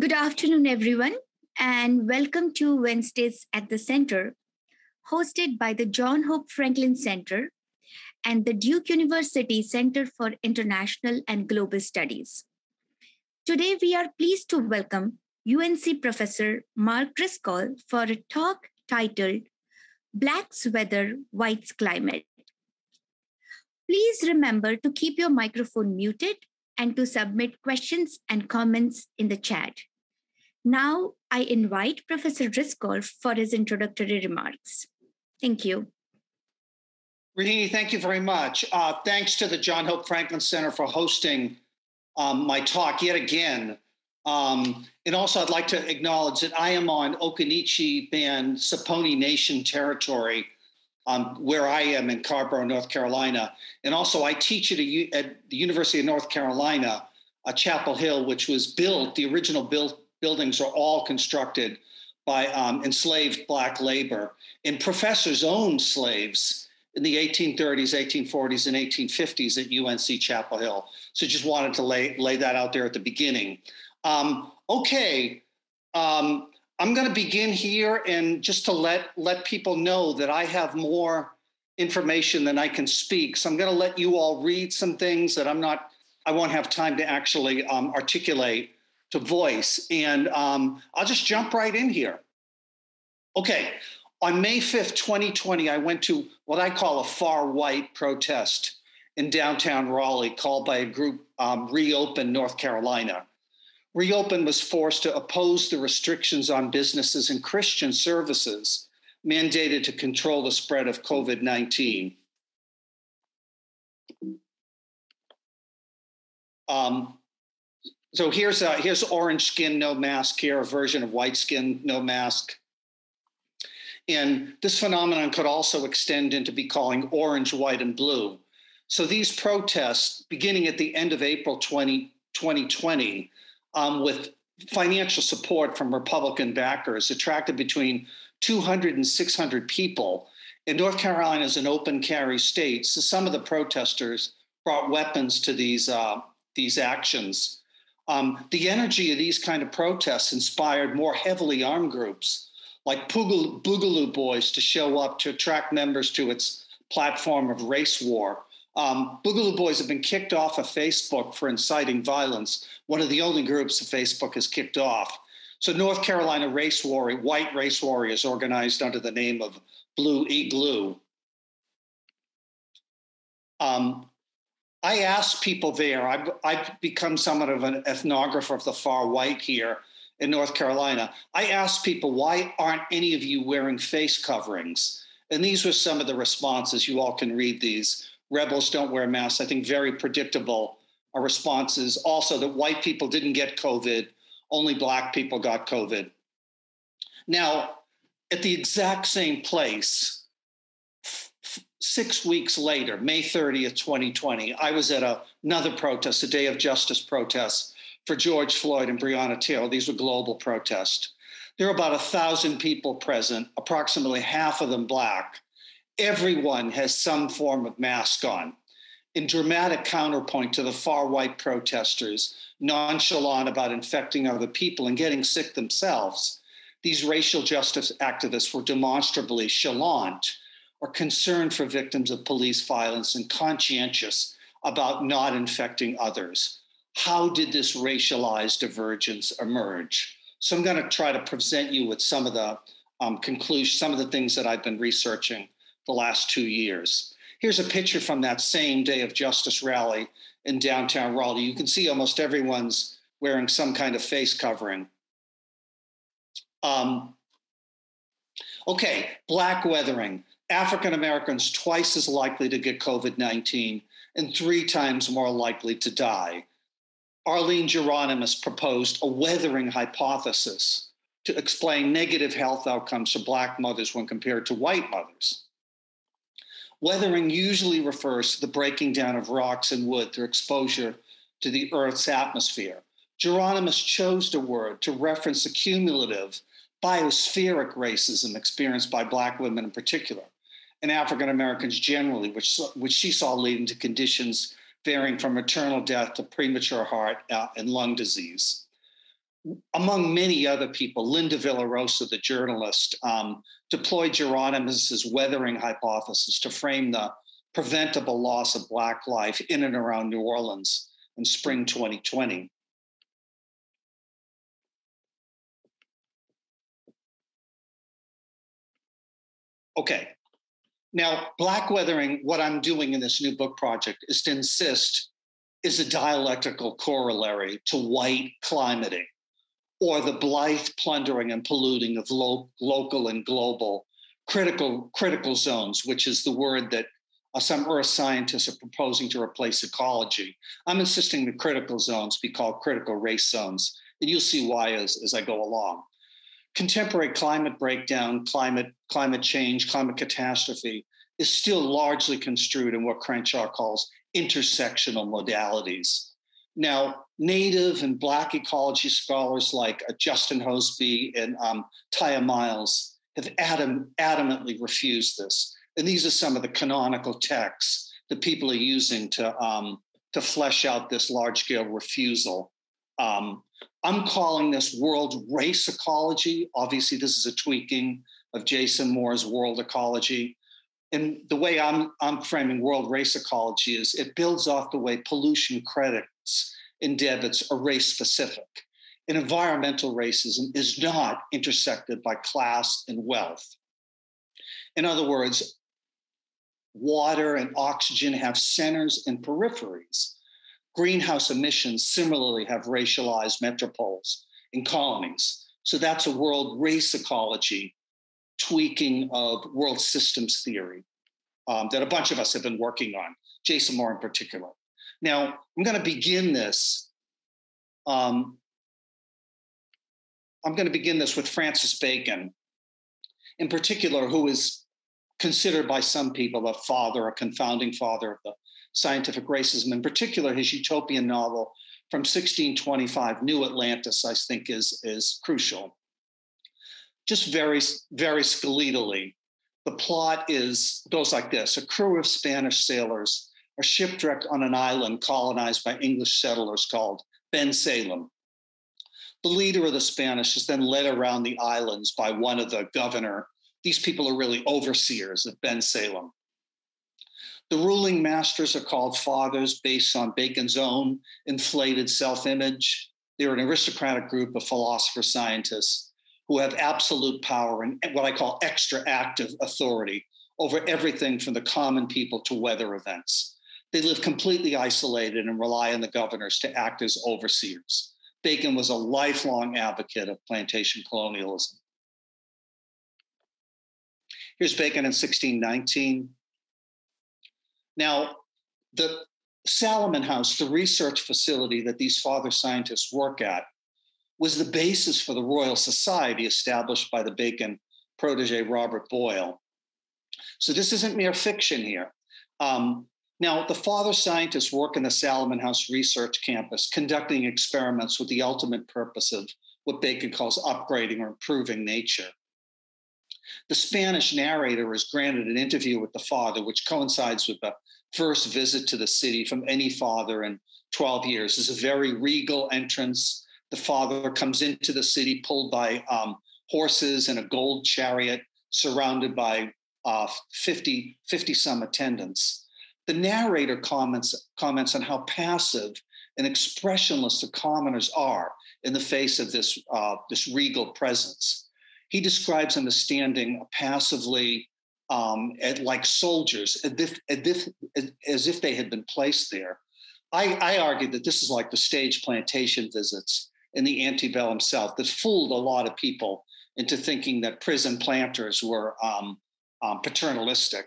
Good afternoon, everyone, and welcome to Wednesdays at the Center, hosted by the John Hope Franklin Center and the Duke University Center for International and Global Studies. Today, we are pleased to welcome UNC Professor Mark Driscoll for a talk titled Black's Weather, White's Climate. Please remember to keep your microphone muted and to submit questions and comments in the chat. Now, I invite Professor Driscoll for his introductory remarks. Thank you. Virginia, thank you very much. Thanks to the John Hope Franklin Center for hosting my talk yet again. And also, I'd like to acknowledge that I am on Okanichi Band, Saponi Nation territory, where I am in Carborough, North Carolina. And also, I teach at the University of North Carolina at Chapel Hill, which was built, the original buildings are all constructed by enslaved Black labor and professors owned slaves in the 1830s, 1840s, and 1850s at UNC Chapel Hill. So just wanted to lay that out there at the beginning. I'm going to begin here and just to let people know that I have more information than I can speak. So I'm going to let you all read some things that I won't have time to actually articulate to voice. And I'll just jump right in here. Okay. On May 5th, 2020, I went to what I call a far right protest in downtown Raleigh called by a group Reopen North Carolina. Reopen was forced to oppose the restrictions on businesses and Christian services mandated to control the spread of COVID-19. So here's orange skin, no mask here, a version of white skin, no mask. And this phenomenon could also extend into be calling orange, white, and blue. So these protests, beginning at the end of April 2020, with financial support from Republican backers, attracted between 200 and 600 people. And North Carolina is an open carry state, so some of the protesters brought weapons to these actions. The energy of these kind of protests inspired more heavily armed groups like Boogaloo Boys to show up to attract members to its platform of race war. Boogaloo Boys have been kicked off of Facebook for inciting violence. One of the only groups that Facebook has kicked off. So North Carolina white race warriors organized under the name of Blue Igloo. I asked people there, I've become somewhat of an ethnographer of the far right here in North Carolina. I asked people, why aren't any of you wearing face coverings? And these were some of the responses. You all can read these. Rebels don't wear masks. I think very predictable are responses. Also that white people didn't get COVID, only Black people got COVID. Now, at the exact same place, 6 weeks later, May 30th, 2020, I was at another protest, a Day of Justice protest for George Floyd and Breonna Taylor. These were global protests. There were about 1,000 people present, approximately half of them Black. Everyone has some form of mask on. In dramatic counterpoint to the far right protesters, nonchalant about infecting other people and getting sick themselves, these racial justice activists were demonstrably chalant or concerned for victims of police violence and conscientious about not infecting others. How did this racialized divergence emerge? So I'm going to try to present you with some of the conclusions, some of the things that I've been researching the last 2 years. Here's a picture from that same Day of Justice rally in downtown Raleigh. You can see almost everyone's wearing some kind of face covering. Okay, Black weathering. African Americans twice as likely to get COVID-19 and 3 times more likely to die. Arline Geronimus proposed a weathering hypothesis to explain negative health outcomes for Black mothers when compared to white mothers. Weathering usually refers to the breaking down of rocks and wood through exposure to the Earth's atmosphere. Geronimus chose the word to reference the cumulative biospheric racism experienced by Black women in particular, and African Americans generally, which she saw leading to conditions varying from maternal death to premature heart and lung disease. among many other people, Linda Villarosa, the journalist, deployed Geronimus's weathering hypothesis to frame the preventable loss of Black life in and around New Orleans in spring 2020. Okay, now Black weathering, what I'm doing in this new book project is to insist is a dialectical corollary to white climating, or the blithe plundering and polluting of local and global critical zones, which is the word that some earth scientists are proposing to replace ecology. I'm insisting the critical zones be called critical race zones, and you'll see why as I go along. Contemporary climate breakdown, climate change, climate catastrophe is still largely construed in what Crenshaw calls intersectional modalities. Now, Native and Black ecology scholars like Justin Hoseby and Taya Miles have adamantly refused this. And these are some of the canonical texts that people are using to flesh out this large-scale refusal. I'm calling this world race ecology. Obviously, this is a tweaking of Jason Moore's world ecology. And the way I'm framing world race ecology is it builds off the way pollution credits and debits are race-specific. And environmental racism is not intersected by class and wealth. In other words, water and oxygen have centers and peripheries. Greenhouse emissions similarly have racialized metropoles and colonies. So that's a world race ecology tweaking of world systems theory that a bunch of us have been working on, Jason Moore in particular. Now, I'm going to begin this. I'm going to begin this with Francis Bacon, in particular, who is considered by some people a father, a confounding father of the scientific racism. In particular, his utopian novel from 1625, New Atlantis, I think is crucial. Just very, very skeletally, the plot goes like this. A crew of Spanish sailors are shipwrecked on an island colonized by English settlers called Bensalem. The leader of the Spanish is then led around the islands by one of the governor. These people are really overseers of Bensalem. The ruling masters are called fathers based on Bacon's own inflated self-image. They're an aristocratic group of philosopher scientists who have absolute power and what I call extra active authority over everything from the common people to weather events. They live completely isolated and rely on the governors to act as overseers. Bacon was a lifelong advocate of plantation colonialism. Here's Bacon in 1619. Now, the Salomon House, the research facility that these father scientists work at, was the basis for the Royal Society established by the Bacon protege, Robert Boyle. So this isn't mere fiction here. Now, the father scientists work in the Salomon House research campus, conducting experiments with the ultimate purpose of what Bacon calls upgrading or improving nature. The Spanish narrator is granted an interview with the father, which coincides with the first visit to the city from any father in 12 years. It's a very regal entrance. The father comes into the city pulled by horses and a gold chariot, surrounded by 50-some attendants. The narrator comments on how passive and expressionless the commoners are in the face of this regal presence. He describes them as standing passively like soldiers, as if they had been placed there. I argue that this is like the stage plantation visits in the antebellum South that fooled a lot of people into thinking that prison planters were paternalistic.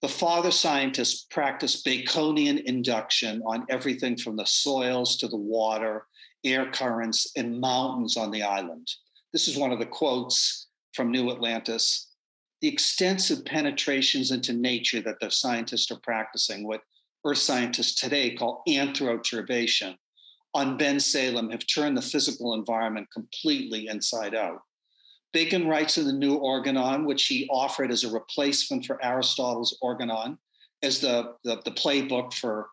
The father scientists practice Baconian induction on everything from the soils to the water, air currents, and mountains on the island. This is one of the quotes from New Atlantis. The extensive penetrations into nature that the scientists are practicing, what earth scientists today call anthroturbation, on Bensalem have turned the physical environment completely inside out. Bacon writes in the New Organon, which he offered as a replacement for Aristotle's Organon, as the playbook for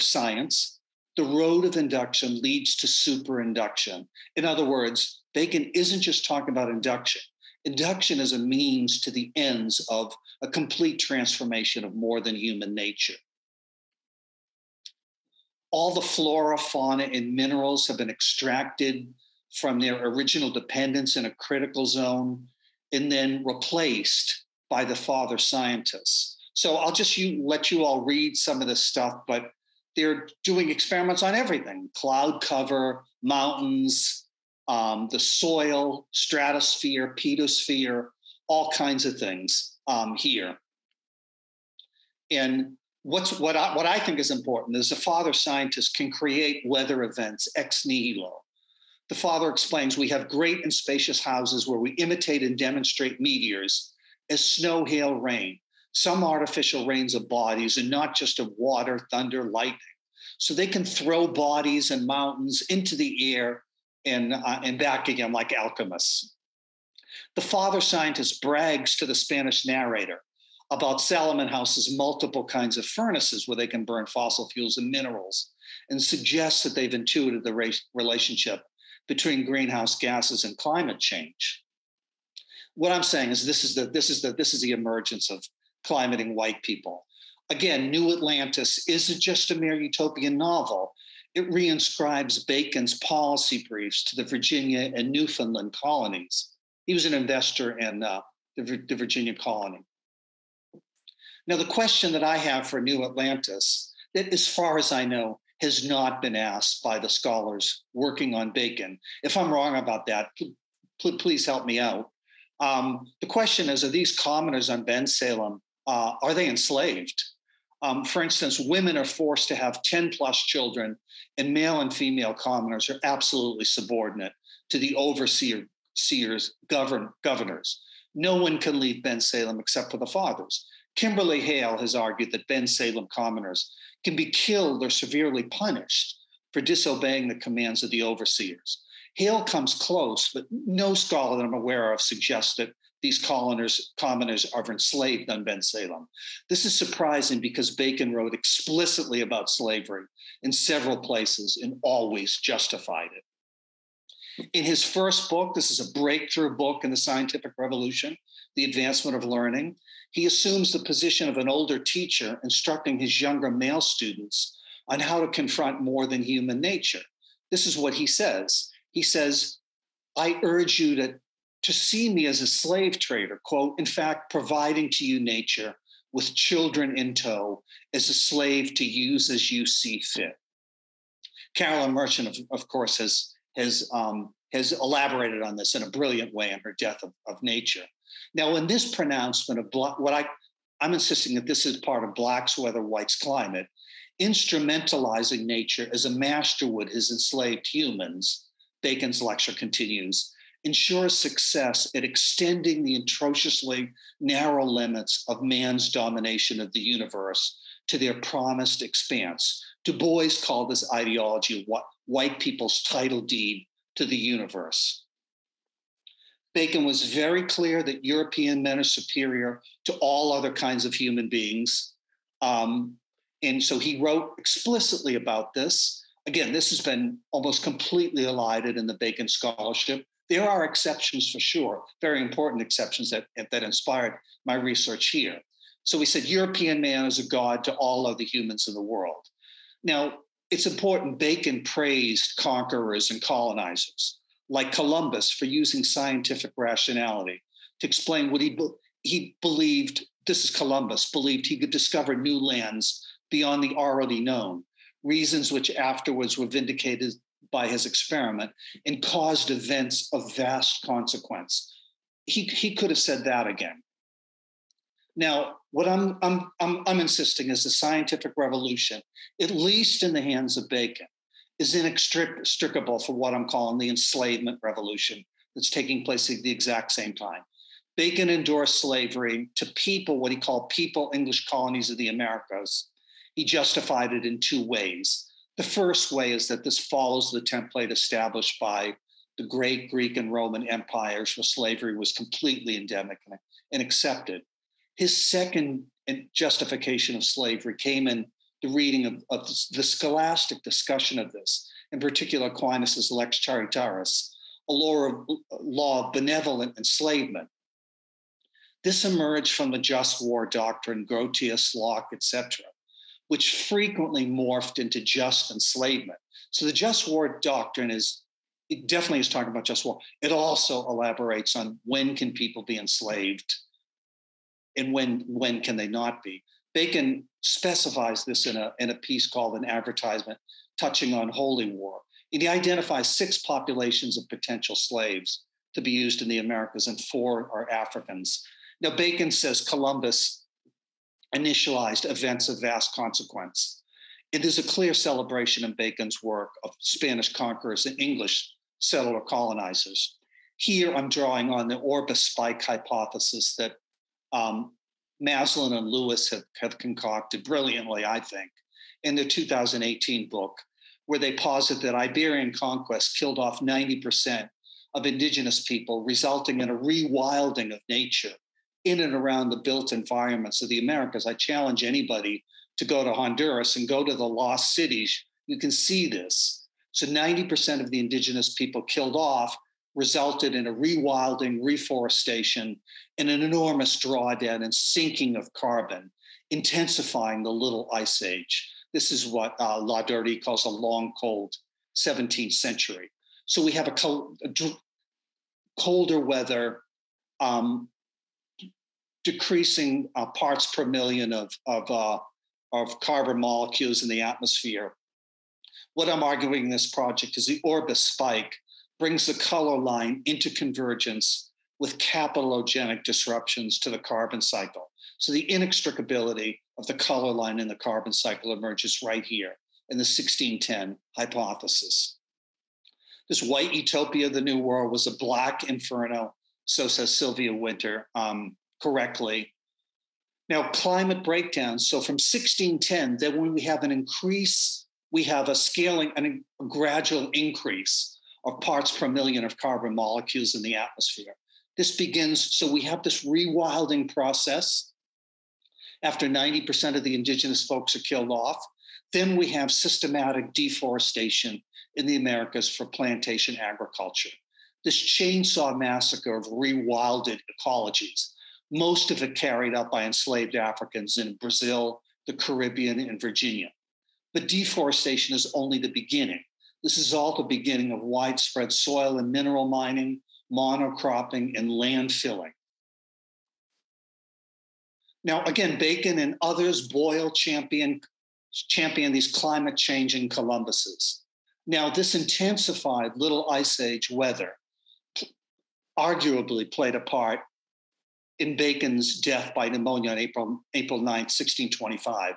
science. the road of induction leads to superinduction. In other words, Bacon isn't just talking about induction. Induction is a means to the ends of a complete transformation of more than human nature. All the flora, fauna, and minerals have been extracted from their original dependence in a critical zone and then replaced by the father scientists. So I'll just let you all read some of this stuff, but they're doing experiments on everything: cloud cover, mountains, the soil, stratosphere, pedosphere, all kinds of things here. And what I think is important is the father scientist can create weather events ex nihilo. The father explains, we have great and spacious houses where we imitate and demonstrate meteors as snow, hail, rain. Some artificial rains of bodies and not just of water, thunder, lightning. So they can throw bodies and mountains into the air and back again like alchemists. The father scientist brags to the Spanish narrator about Salomon House's multiple kinds of furnaces where they can burn fossil fuels and minerals, and suggests that they've intuited the relationship between greenhouse gases and climate change. What I'm saying is this is the emergence of climating white people. Again, New Atlantis isn't just a mere utopian novel. It reinscribes Bacon's policy briefs to the Virginia and Newfoundland colonies. He was an investor in the Virginia colony. Now, the question that I have for New Atlantis, that as far as I know, has not been asked by the scholars working on Bacon. If I'm wrong about that, please help me out. The question is, are these commoners on Bensalem, are they enslaved? For instance, women are forced to have 10 plus children, and male and female commoners are absolutely subordinate to the overseers, governors. No one can leave Bensalem except for the fathers. Kimberly Hale has argued that Bensalem commoners can be killed or severely punished for disobeying the commands of the overseers. Hale comes close, but no scholar that I'm aware of suggests that these commoners are enslaved on Bensalem. This is surprising because Bacon wrote explicitly about slavery in several places and always justified it. In his first book, this is a breakthrough book in the scientific revolution, The Advancement of Learning, he assumes the position of an older teacher instructing his younger male students on how to confront more than human nature. This is what he says. He says, I urge you to see me as a slave trader, quote, in fact, providing to you nature with children in tow as a slave to use as you see fit. Carolyn Merchant, of course, has elaborated on this in a brilliant way in her Death of Nature. Now, in this pronouncement of I'm insisting that this is part of Black's weather, white's climate, instrumentalizing nature as a master would his enslaved humans, Bacon's lecture continues, ensures success at extending the atrociously narrow limits of man's domination of the universe to their promised expanse. Du Bois called this ideology white people's title deed to the universe. Bacon was very clear that European men are superior to all other kinds of human beings. And so he wrote explicitly about this. Again, this has been almost completely elided in the Bacon scholarship. There are exceptions for sure, very important exceptions that inspired my research here. So we said European man is a god to all other humans in the world. Now, it's important Bacon praised conquerors and colonizers, like Columbus, for using scientific rationality to explain what he believed, this is Columbus, believed he could discover new lands beyond the already known, reasons which afterwards were vindicated by his experiment and caused events of vast consequence. He could have said that again. Now, what I'm insisting is the scientific revolution, at least in the hands of Bacon, is inextricable for what I'm calling the enslavement revolution that's taking place at the exact same time. Bacon endorsed slavery to people, what he called people, English colonies of the Americas. He justified it in two ways. The first way is that this follows the template established by the great Greek and Roman empires where slavery was completely endemic and accepted. His second justification of slavery came in the reading of the scholastic discussion of this, in particular Aquinas' Lex Charitatis, a law of benevolent enslavement. This emerged from the just war doctrine, Grotius, Locke, etc., which frequently morphed into just enslavement. So the just war doctrine is talking about just war. It also elaborates on when can people be enslaved and when can they not be. Bacon specifies this in a piece called An Advertisement, touching on holy war. And he identifies 6 populations of potential slaves to be used in the Americas, and 4 are Africans. Now, Bacon says Columbus initialized events of vast consequence. And there's a clear celebration in Bacon's work of Spanish conquerors and English settler colonizers. Here, I'm drawing on the Orbis spike hypothesis that Maslin and Lewis have concocted brilliantly, I think, in their 2018 book, where they posit that Iberian conquest killed off 90% of indigenous people, resulting in a rewilding of nature in and around the built environments of the Americas. I challenge anybody to go to Honduras and go to the lost cities. You can see this. So 90% of the indigenous people killed off resulted in a rewilding, reforestation, and an enormous drawdown and sinking of carbon, intensifying the Little Ice Age. This is what Lauderdie calls a long, cold 17th century. So we have colder weather, decreasing parts per million of carbon molecules in the atmosphere. What I'm arguing in this project is the Orbis spike brings the color line into convergence with catalogenic disruptions to the carbon cycle. So the inextricability of the color line in the carbon cycle emerges right here in the 1610 hypothesis. This white utopia of the New World was a black inferno, so says Sylvia Winter correctly. Now, climate breakdowns. So from 1610, then when we have an increase, we have a scaling and a gradual increase of parts per million of carbon molecules in the atmosphere. This begins, so we have this rewilding process after 90% of the indigenous folks are killed off. Then we have systematic deforestation in the Americas for plantation agriculture. This chainsaw massacre of rewilded ecologies, most of it carried out by enslaved Africans in Brazil, the Caribbean, and Virginia. But deforestation is only the beginning. This is all the beginning of widespread soil and mineral mining, monocropping, and land filling. Now, again, Bacon and others, Boyle, champion these climate changing Columbuses. Now, this intensified Little Ice Age weather arguably played a part in Bacon's death by pneumonia on April 9, 1625,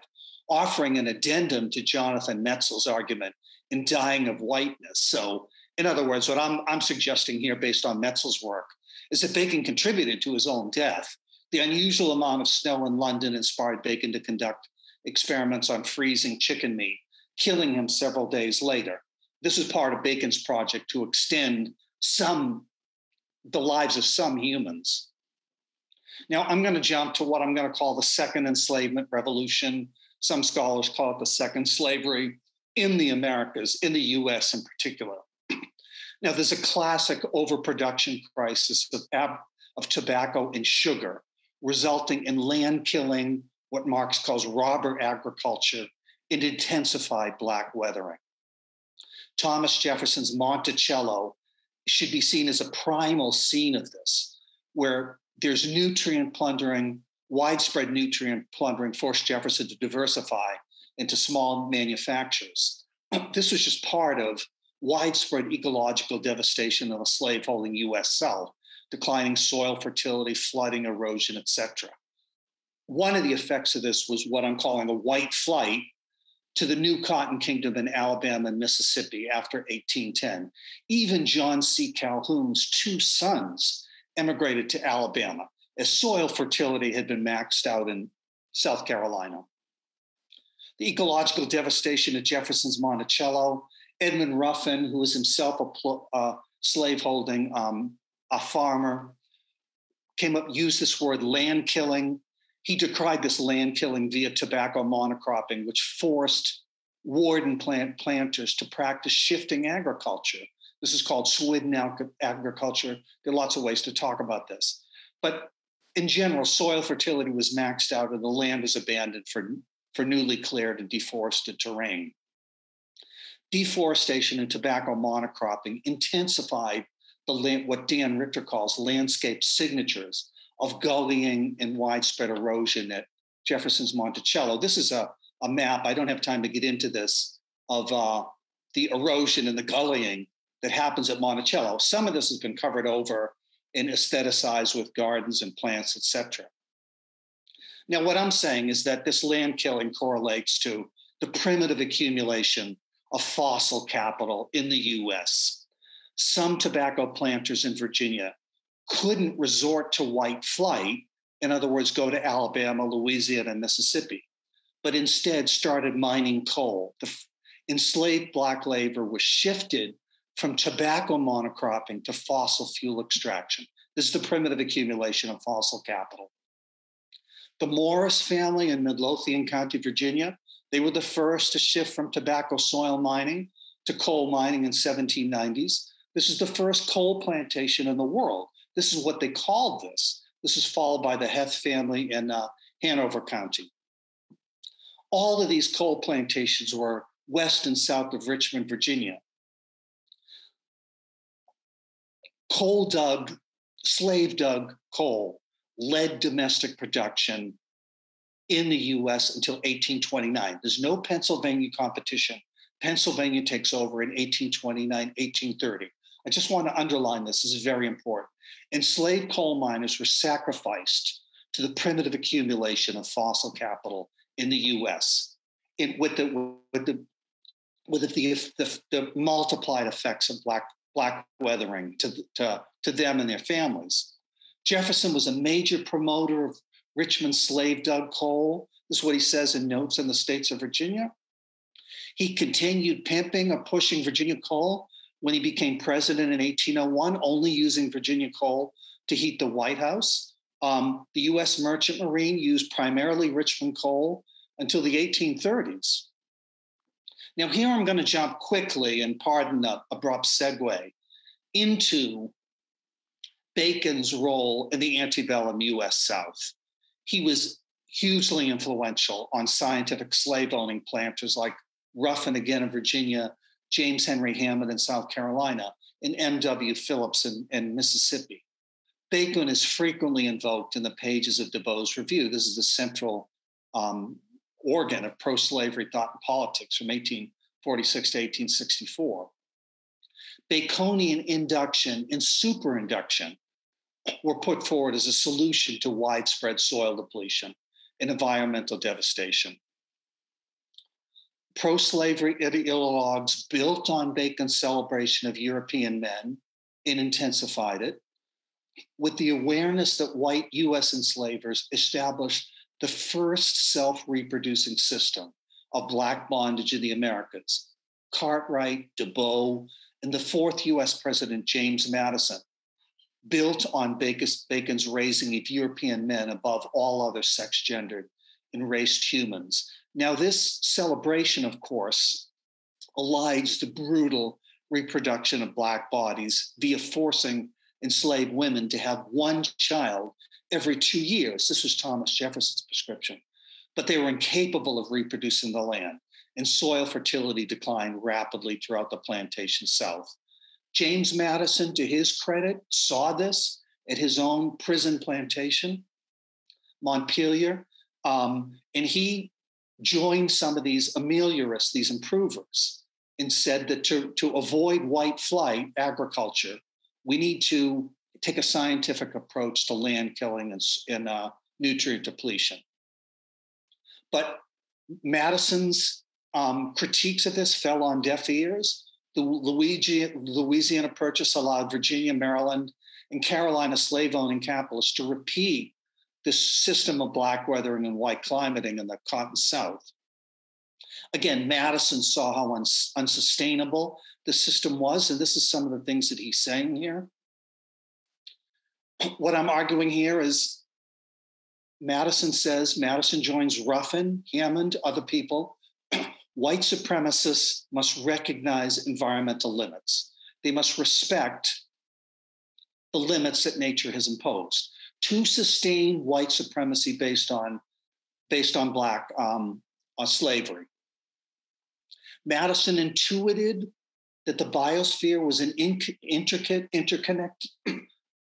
offering an addendum to Jonathan Metzl's argument in Dying of Whiteness. So, in other words, what I'm suggesting here based on Metzl's work is that Bacon contributed to his own death. The unusual amount of snow in London inspired Bacon to conduct experiments on freezing chicken meat, killing him several days later. This is part of Bacon's project to extend the lives of some humans. Now, I'm going to jump to what I'm going to call the Second Enslavement Revolution. Some scholars call it the Second Slavery in the Americas, in the U.S. in particular. Now, there's a classic overproduction crisis of tobacco and sugar, resulting in land killing, what Marx calls robber agriculture, and intensified black weathering. Thomas Jefferson's Monticello should be seen as a primal scene of this, where there's widespread nutrient plundering forced Jefferson to diversify into small manufacturers. This was just part of widespread ecological devastation of a slaveholding U.S. South, declining soil fertility, flooding, erosion, etc. One of the effects of this was what I'm calling a white flight to the new cotton kingdom in Alabama and Mississippi after 1810. Even John C. Calhoun's 2 sons emigrated to Alabama, as soil fertility had been maxed out in South Carolina. The ecological devastation of Jefferson's Monticello, Edmund Ruffin, who was himself a slaveholding a farmer, used this word land killing. he decried this land killing via tobacco monocropping, which forced warden planters to practice shifting agriculture. This is called swidden agriculture. There are lots of ways to talk about this. But in general, soil fertility was maxed out and the land was abandoned for newly cleared and deforested terrain. Deforestation and tobacco monocropping intensified the land, what Dan Richter calls landscape signatures of gullying and widespread erosion at Jefferson's Monticello. This is a map, I don't have time to get into this, of the erosion and the gullying that happens at Monticello. Some of this has been covered over and aestheticized with gardens and plants, et cetera. Now, what I'm saying is that this land killing correlates to the primitive accumulation of fossil capital in the US. Some tobacco planters in Virginia couldn't resort to white flight, in other words, go to Alabama, Louisiana, and Mississippi, but instead started mining coal. The enslaved black labor was shifted from tobacco monocropping to fossil fuel extraction. This is the primitive accumulation of fossil capital. The Morris family in Midlothian County, Virginia, they were the first to shift from tobacco soil mining to coal mining in 1790s. This is the first coal plantation in the world. This is what they called this. This is followed by the Heth family in Hanover County. All of these coal plantations were west and south of Richmond, Virginia. Coal dug, slave dug coal led domestic production in the US until 1829. There's no Pennsylvania competition. Pennsylvania takes over in 1829, 1830. I just want to underline this. This is very important. Enslaved coal miners were sacrificed to the primitive accumulation of fossil capital in the US with the multiplied effects of black weathering to them and their families. Jefferson was a major promoter of Richmond slave dug coal. This is what he says in Notes on the States of Virginia. He continued pimping or pushing Virginia coal when he became president in 1801, only using Virginia coal to heat the White House. The US Merchant Marine used primarily Richmond coal until the 1830s. Now here I'm gonna jump quickly, and pardon the abrupt segue, into Bacon's role in the antebellum US South. He was hugely influential on scientific slave-owning planters like Ruffin, again, in Virginia, James Henry Hammond in South Carolina, and M.W. Phillips in Mississippi. Bacon is frequently invoked in the pages of DeBose's Review. This is the central organ of pro-slavery thought and politics from 1846 to 1864. Baconian induction and superinduction were put forward as a solution to widespread soil depletion and environmental devastation. Pro-slavery ideologues built on Bacon's celebration of European men and intensified it, with the awareness that white US enslavers established the first self-reproducing system of black bondage in the Americas. Cartwright, DeBow, and the fourth US president, James Madison, built on Bacon's raising of European men above all other sex, gendered, and raced humans. Now, this celebration, of course, elides the brutal reproduction of black bodies via forcing enslaved women to have one child every 2 years. This was Thomas Jefferson's prescription, but they were incapable of reproducing the land, and soil fertility declined rapidly throughout the plantation South. James Madison, to his credit, saw this at his own prison plantation, Montpelier, and he joined some of these ameliorists, these improvers, and said that to avoid white flight agriculture, we need to take a scientific approach to land killing and nutrient depletion. But Madison's critiques of this fell on deaf ears. The Louisiana Purchase allowed Virginia, Maryland, and Carolina slave-owning capitalists to repeat this system of black weathering and white climating in the Cotton South. Again, Madison saw how unsustainable the system was, and this is some of the things that he's saying here. What I'm arguing here is Madison says, Madison joins Ruffin, Hammond, other people. White supremacists must recognize environmental limits. They must respect the limits that nature has imposed. To sustain white supremacy based on Black slavery. Madison intuited that the biosphere was an interconnected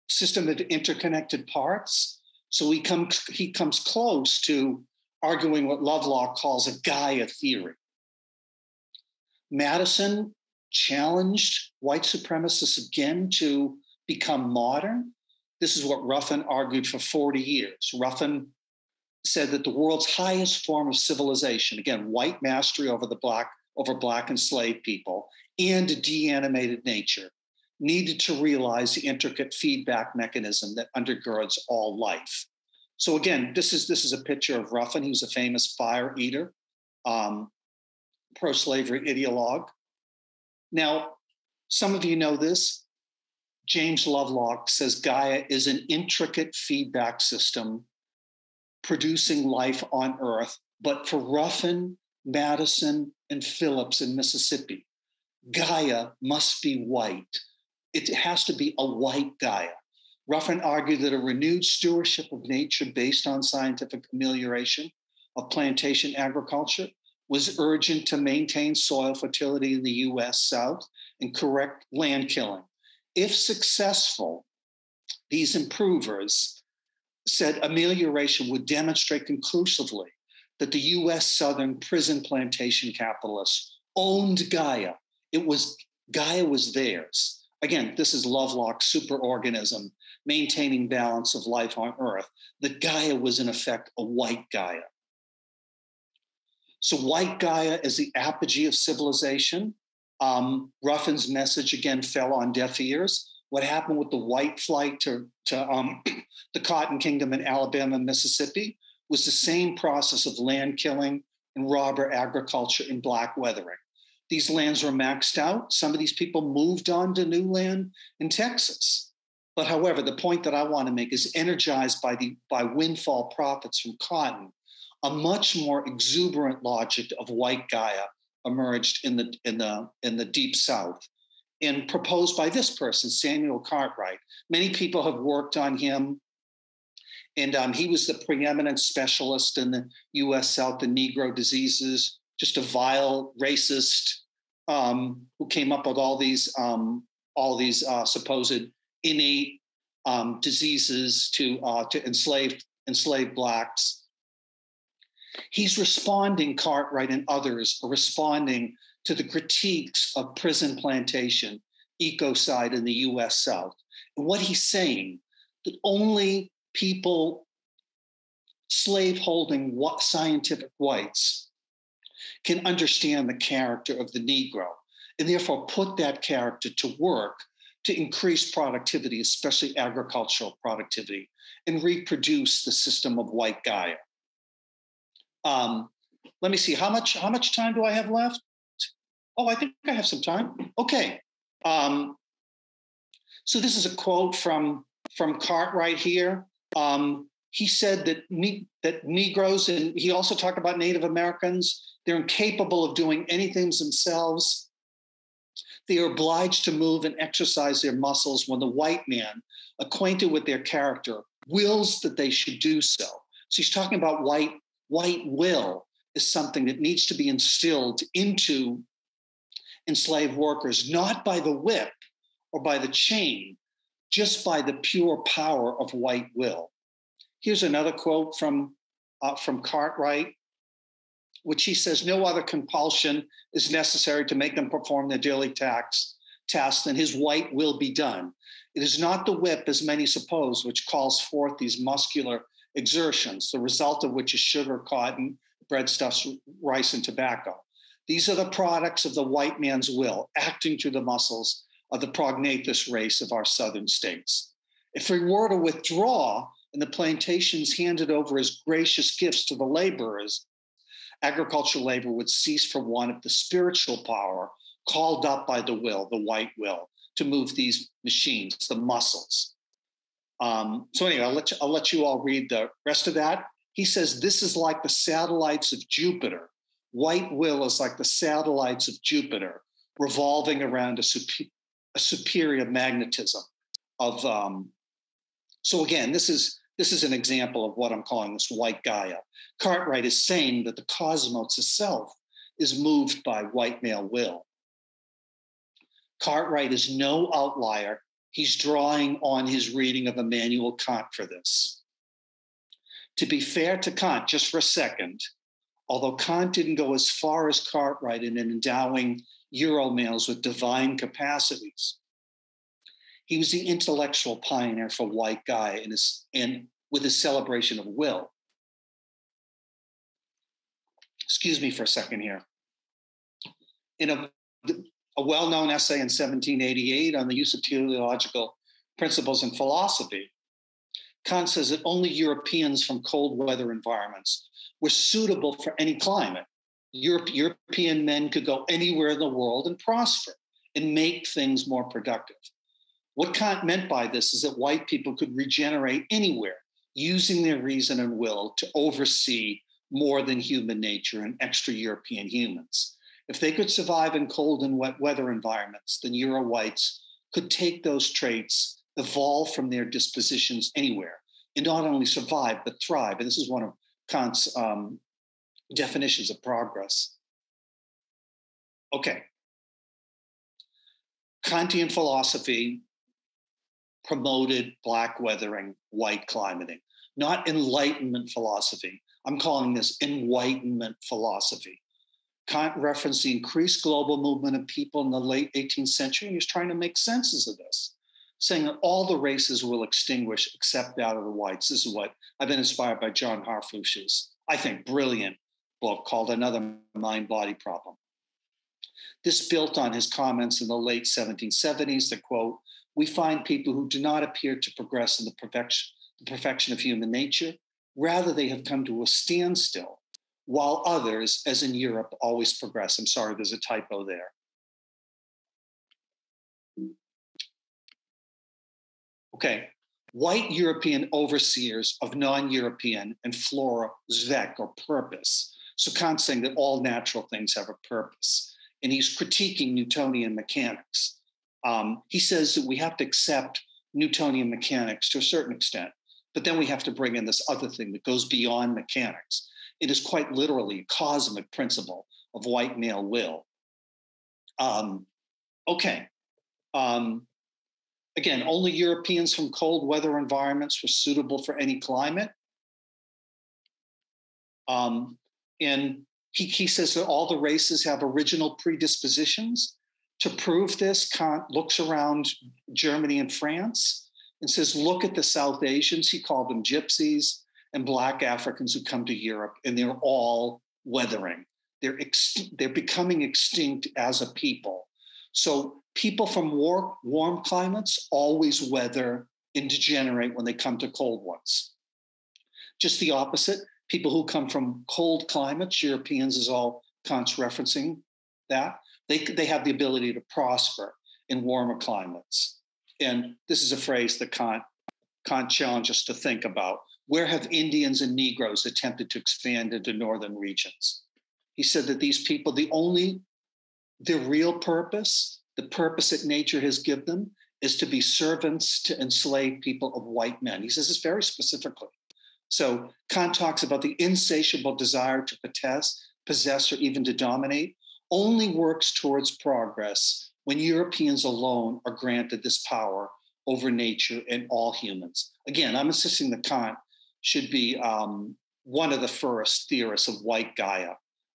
system of interconnected parts. So he comes close to arguing what Lovelock calls a Gaia theory. Madison challenged white supremacists again to become modern. This is what Ruffin argued for 40 years. Ruffin said that the world's highest form of civilization, again, white mastery over black enslaved people and a deanimated nature, needed to realize the intricate feedback mechanism that undergirds all life. So again, this is a picture of Ruffin. He was a famous fire eater, pro-slavery ideologue. Now, some of you know this. James Lovelock says Gaia is an intricate feedback system producing life on Earth, but for Ruffin, Madison, and Phillips in Mississippi, Gaia must be white. It has to be a white Gaia. Ruffin argued that a renewed stewardship of nature based on scientific amelioration of plantation agriculture was urgent to maintain soil fertility in the U.S. South and correct land killing. If successful, these improvers said amelioration would demonstrate conclusively that the U.S. Southern prison plantation capitalists owned Gaia. Gaia was theirs. Again, this is Lovelock's superorganism, maintaining balance of life on Earth, that Gaia was in effect a white Gaia. So white Gaia is the apogee of civilization. Ruffin's message again fell on deaf ears. What happened with the white flight to the Cotton Kingdom in Alabama and Mississippi was the same process of land killing and robber agriculture and black weathering. These lands were maxed out. Some of these people moved on to new land in Texas. But however, the point that I want to make is energized by windfall profits from cotton, a much more exuberant logic of white Gaia emerged in the Deep South, and proposed by this person, Samuel Cartwright. Many people have worked on him, and he was the preeminent specialist in the U.S. South and Negro diseases, just a vile racist who came up with all these supposed innate diseases to enslaved Blacks. He's responding, Cartwright and others are responding to the critiques of prison plantation ecocide in the U.S. South. And what he's saying, that only people slaveholding scientific whites can understand the character of the Negro and therefore put that character to work to increase productivity, especially agricultural productivity, and reproduce the system of white Gaia. Let me see, how much time do I have left? Oh, I think I have some time. Okay. So this is a quote from Cartwright here. He said that Negroes, and he also talked about Native Americans, they're incapable of doing anything themselves. They are obliged to move and exercise their muscles when the white man, acquainted with their character, wills that they should do so. So he's talking about white will is something that needs to be instilled into enslaved workers, not by the whip or by the chain, just by the pure power of white will. Here's another quote from Cartwright, which he says, no other compulsion is necessary to make them perform their daily tasks than his white will be done. It is not the whip, as many suppose, which calls forth these muscular exertions, the result of which is sugar, cotton, breadstuffs, rice, and tobacco. These are the products of the white man's will, acting through the muscles of the prognathous race of our southern states. If we were to withdraw and the plantations handed over as gracious gifts to the laborers, agricultural labor would cease for want of the spiritual power called up by the will, the white will, to move these machines, the muscles. So anyway, I'll let you all read the rest of that. He says, this is like the satellites of Jupiter. White will is like the satellites of Jupiter revolving around a superior magnetism of. So again, this is an example of what I'm calling this white Gaia. Cartwright is saying that the cosmos itself is moved by white male will. Cartwright is no outlier. He's drawing on his reading of Immanuel Kant for this. To be fair to Kant, just for a second, although Kant didn't go as far as Cartwright in endowing Euro males with divine capacities, he was the intellectual pioneer for white Gaia and with his celebration of will. Excuse me for a second here. In a well-known essay in 1788 on the use of teleological principles in philosophy, Kant says that only Europeans from cold weather environments were suitable for any climate. European men could go anywhere in the world and prosper and make things more productive. What Kant meant by this is that white people could regenerate anywhere using their reason and will to oversee more than human nature and extra-European humans. If they could survive in cold and wet weather environments, then Euro-whites could take those traits, evolve from their dispositions anywhere, and not only survive, but thrive. And this is one of Kant's definitions of progress. Okay. Kantian philosophy promoted black weathering, white climating, not Enlightenment philosophy. I'm calling this Enlightenment philosophy. Kant referenced the increased global movement of people in the late 18th century, and he's trying to make senses of this, saying that all the races will extinguish except that of the whites. This is what I've been inspired by John Harfush's, I think, brilliant book called Another Mind-Body Problem. This built on his comments in the late 1770s that, quote, we find people who do not appear to progress in the perfection of human nature. Rather, they have come to a standstill, while others, as in Europe, always progress. I'm sorry, there's a typo there. Okay, white European overseers of non-European and flora zweck, or purpose. So Kant's saying that all natural things have a purpose. And he's critiquing Newtonian mechanics. He says that we have to accept Newtonian mechanics to a certain extent, but then we have to bring in this other thing that goes beyond mechanics. It is quite literally a cosmic principle of white male will. Again, only Europeans from cold weather environments were suitable for any climate. And he says that all the races have original predispositions. To prove this, Kant looks around Germany and France and says, look at the South Asians. He called them gypsies and black Africans who come to Europe, and they're all weathering. They're becoming extinct as a people. So people from warm climates always weather and degenerate when they come to cold ones. Just the opposite. People who come from cold climates, Europeans is all Kant's referencing that, they have the ability to prosper in warmer climates. And this is a phrase that Kant challenged us to think about. Where have Indians and Negroes attempted to expand into northern regions? He said that these people, their real purpose, the purpose that nature has given them, is to be servants to enslaved people of white men. He says this very specifically. So Kant talks about the insatiable desire to possess, or even to dominate, only works towards progress when Europeans alone are granted this power over nature and all humans. Again, I'm insisting that Kant should be one of the first theorists of white Gaia,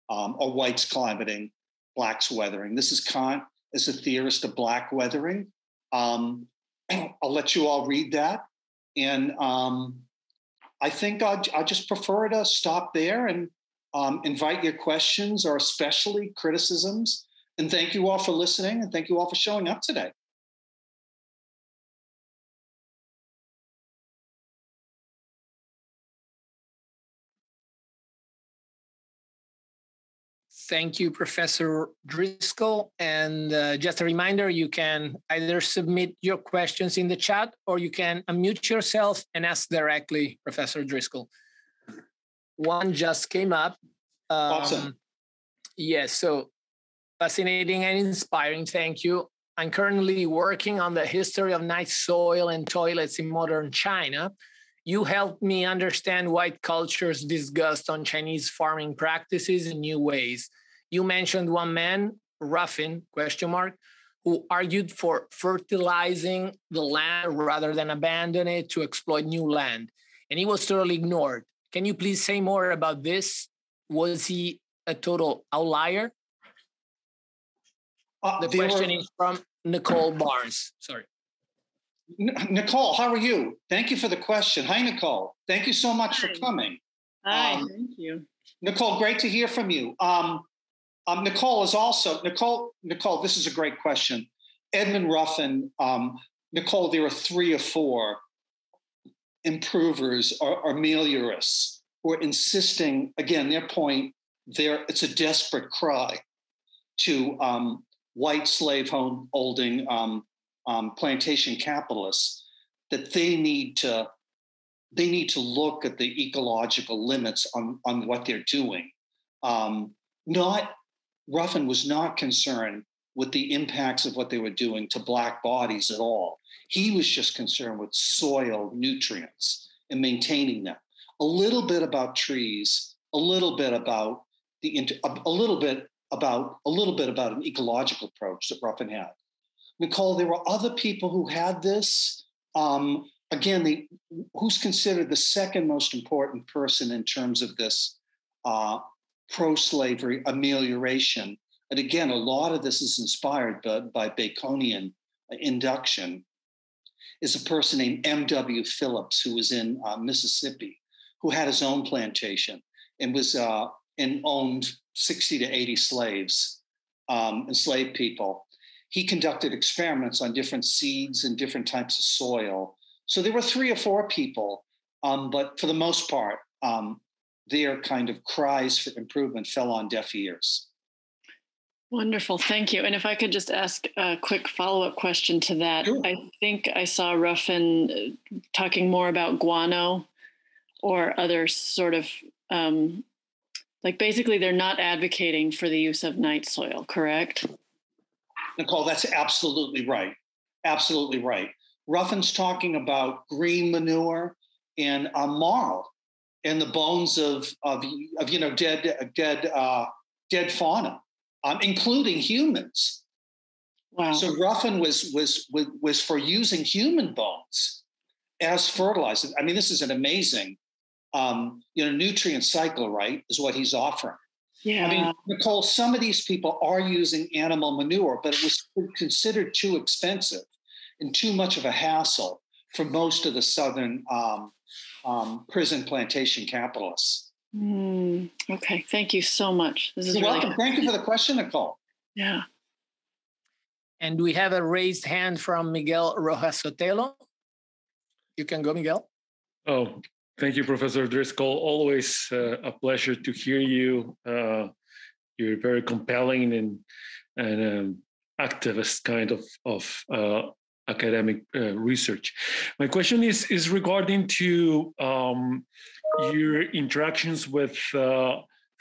or whites climating, blacks weathering. This is Kant as a theorist of black weathering. I'll let you all read that. And I think I just prefer to stop there and invite your questions, or especially criticisms. And thank you all for listening, and thank you all for showing up today. Thank you, Professor Driscoll. And just a reminder, you can either submit your questions in the chat or you can unmute yourself and ask directly Professor Driscoll. One just came up. Awesome. Yes, so fascinating and inspiring. Thank you. I'm currently working on the history of night soil and toilets in modern China. You helped me understand white culture's disgust on Chinese farming practices in new ways. You mentioned one man, Ruffin, who argued for fertilizing the land rather than abandon it to exploit new land. And he was totally ignored. Can you please say more about this? Was he a total outlier? The question is from Nicole Barnes. Sorry. Nicole, how are you? Thank you for the question. Hi, Nicole. Thank you so much for coming. Hi, thank you. Nicole, great to hear from you. Nicole is also, Nicole, this is a great question. Edmund Ruffin, Nicole, there are three or four improvers or ameliorists who are insisting, again, their point, it's a desperate cry to white slave holding plantation capitalists, that they need to look at the ecological limits on what they're doing. Ruffin was not concerned with the impacts of what they were doing to Black bodies at all. He was just concerned with soil nutrients and maintaining them. A little bit about trees, a little bit about an ecological approach that Ruffin had. Nicole, there were other people who had this. Again, who's considered the second most important person in terms of this pro-slavery amelioration. And again, a lot of this is inspired by Baconian induction, is a person named M.W. Phillips, who was in Mississippi, who had his own plantation and was and owned 60 to 80 slaves, enslaved people. He conducted experiments on different seeds and different types of soil. So there were three or four people, but for the most part, their kind of cries for improvement fell on deaf ears. Wonderful, thank you. And if I could just ask a quick follow-up question to that. Sure. I think I saw Ruffin talking more about guano or other sort of, like basically they're not advocating for the use of night soil, correct? Nicole, that's absolutely right. Absolutely right. Ruffin's talking about green manure and marl and the bones of you know dead fauna, including humans. Wow. So Ruffin was for using human bones as fertilizer. I mean, this is an amazing nutrient cycle, right? Is what he's offering. Yeah. I mean, Nicole, some of these people are using animal manure, but it was considered too expensive and too much of a hassle for most of the Southern prison plantation capitalists. Okay, thank you so much. This is You're welcome. Thank you for the question, Nicole. Yeah. And we have a raised hand from Miguel Rojas Sotelo. You can go, Miguel. Oh. Thank you, Professor Driscoll. Always a pleasure to hear you. You're very compelling and activist kind of academic research. My question is regarding to your interactions with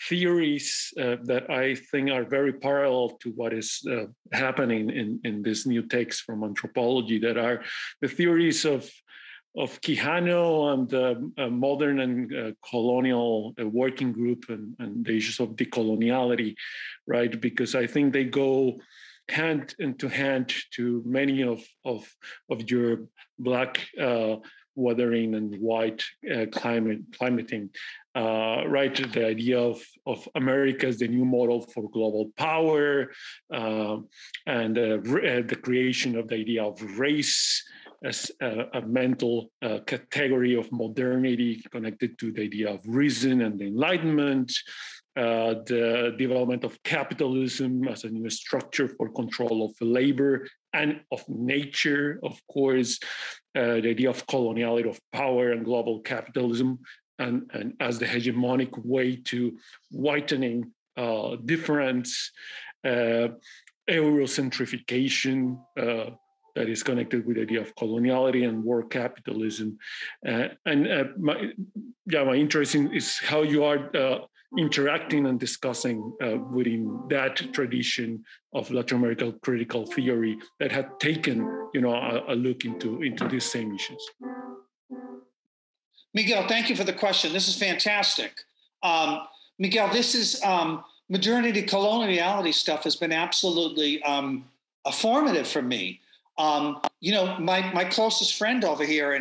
theories that I think are very parallel to what is happening in this new text from anthropology, that are the theories of Quijano and the modern and colonial working group and the issues of decoloniality, right? Because I think they go hand to hand to many of your Black weathering and white climating, right? The idea of America as the new model for global power and the creation of the idea of race as a mental category of modernity connected to the idea of reason and the Enlightenment, the development of capitalism as a new structure for control of labor and of nature, of course, the idea of coloniality of power and global capitalism, and as the hegemonic way to whitening different Eurocentrification that is connected with the idea of coloniality and war capitalism. My interest is how you are interacting and discussing within that tradition of Latin American critical theory that had taken, a look into these same issues. Miguel, thank you for the question. This is fantastic. Miguel, this is modernity, coloniality stuff has been absolutely formative for me. My closest friend over here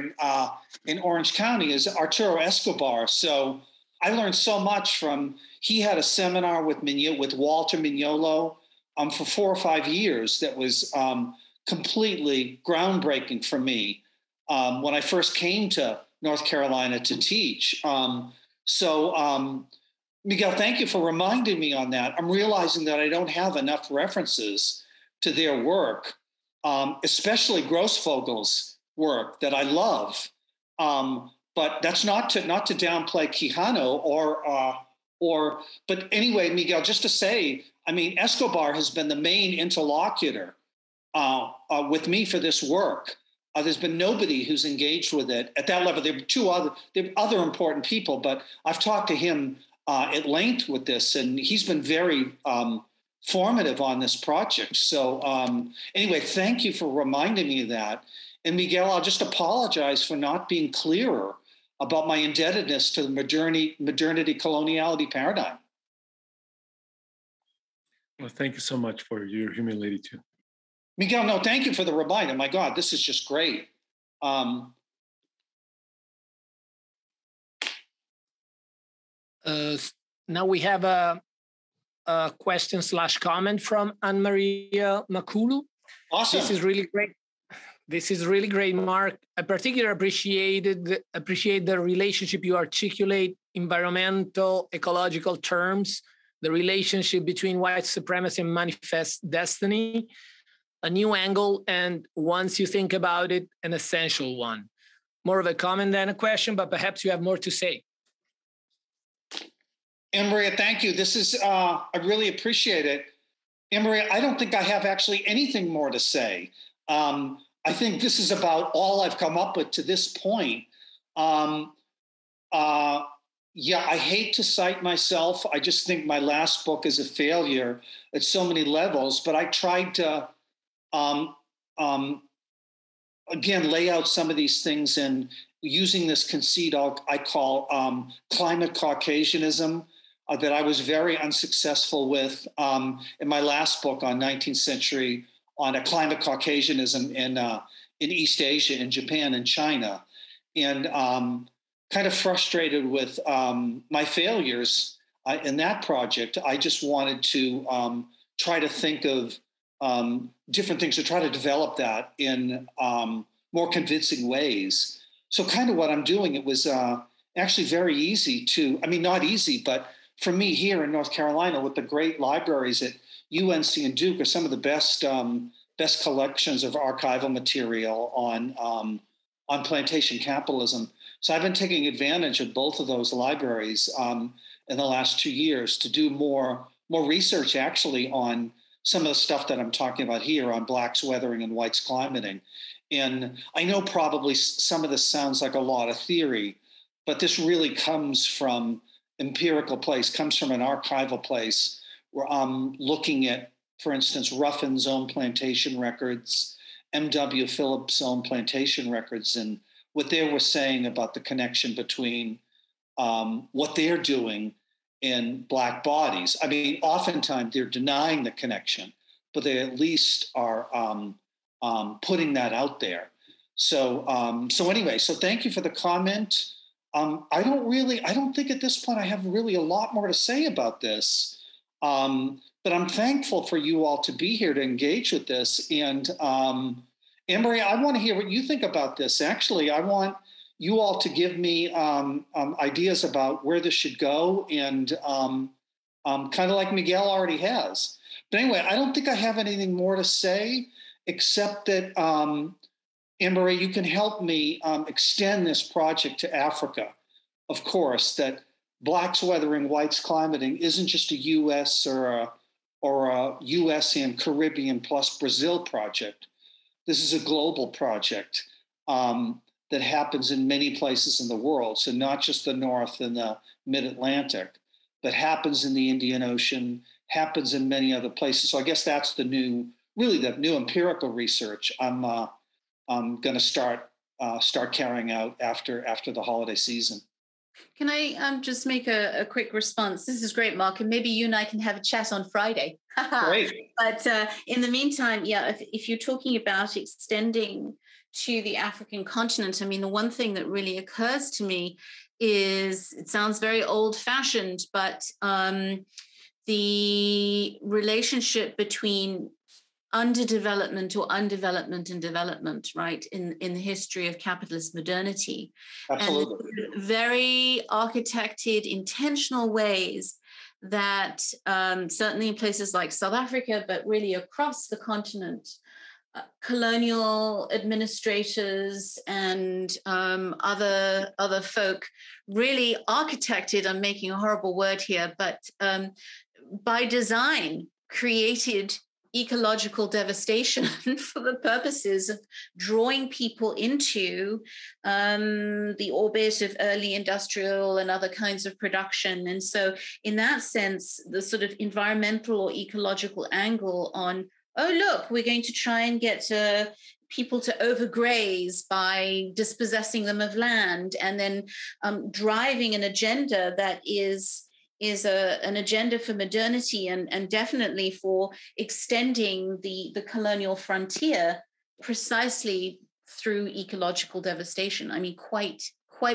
in Orange County is Arturo Escobar. So I learned so much from, he had a seminar with Walter Mignolo for 4 or 5 years that was completely groundbreaking for me when I first came to North Carolina to teach. Miguel, thank you for reminding me on that. I'm realizing that I don't have enough references to their work, especially Grossvogel's work that I love. But that's not to downplay Quijano but anyway, Miguel, just to say, Escobar has been the main interlocutor with me for this work. There's been nobody who's engaged with it at that level. There are other important people, but I've talked to him at length with this, and he's been very formative on this project. So anyway, thank you for reminding me of that. And Miguel, I'll just apologize for not being clearer about my indebtedness to the modernity coloniality paradigm. Well, thank you so much for your humility too. Miguel, no, thank you for the reminder. My God, this is just great. Now we have a question/comment from Anne Maria Makulu. Awesome. This is really great. This is really great, Mark. I particularly appreciate the relationship you articulate in environmental, ecological terms, the relationship between white supremacy and manifest destiny, a new angle, and once you think about it, an essential one. More of a comment than a question, but perhaps you have more to say. Maria, thank you. This is, I really appreciate it. Maria, I don't think I have actually anything more to say. I think this is about all I've come up with to this point. I hate to cite myself. I just think my last book is a failure at so many levels, but I tried to, again, lay out some of these things and using this conceit I call climate Caucasianism that I was very unsuccessful with in my last book on 19th century on a climate Caucasianism in East Asia, in Japan and China, and kind of frustrated with my failures in that project. I just wanted to try to think of different things to try to develop that in more convincing ways. So kind of what I'm doing, it was actually very easy to, not easy, but for me here in North Carolina with the great libraries at UNC and Duke are some of the best collections of archival material on plantation capitalism. So I've been taking advantage of both of those libraries in the last 2 years to do more research actually on some of the stuff that I'm talking about here on Blacks weathering and Whites climating. And I know probably some of this sounds like a lot of theory, but this really comes from empirical place, comes from an archival place. Where I'm looking at, for instance, Ruffin's own plantation records, M.W. Phillips' own plantation records, and what they were saying about the connection between what they're doing and Black bodies. Oftentimes they're denying the connection, but they at least are putting that out there. So, so thank you for the comment. I don't think at this point I have really a lot more to say about this. But I'm thankful for you all to be here to engage with this. And Maria, I want to hear what you think about this. Actually, I want you all to give me ideas about where this should go and kind of like Miguel already has. But anyway, I don't think I have anything more to say except that, Maria, you can help me extend this project to Africa, of course, that blacks weathering, whites climating isn't just a U.S. or a U.S. and Caribbean plus Brazil project. This is a global project that happens in many places in the world. So not just the North and the Mid-Atlantic, but happens in the Indian Ocean, happens in many other places. So I guess that's the new, really the new empirical research I'm going to start carrying out after the holiday season. Can I just make a quick response? This is great, Mark, and maybe you and I can have a chat on Friday. Great. But in the meantime, yeah, if you're talking about extending to the African continent, I mean, the one thing that really occurs to me is, it sounds very old-fashioned, but the relationship between underdevelopment and development, right, in the history of capitalist modernity. Absolutely. And very architected, intentional ways that certainly in places like South Africa, but really across the continent, colonial administrators and other folk really architected, I'm making a horrible word here, but by design created ecological devastation for the purposes of drawing people into the orbit of early industrial and other kinds of production. And so in that sense, the sort of environmental or ecological angle on, oh, look, we're going to try and get people to overgraze by dispossessing them of land, and then driving an agenda that is an agenda for modernity and definitely for extending the colonial frontier precisely through ecological devastation. I mean, quite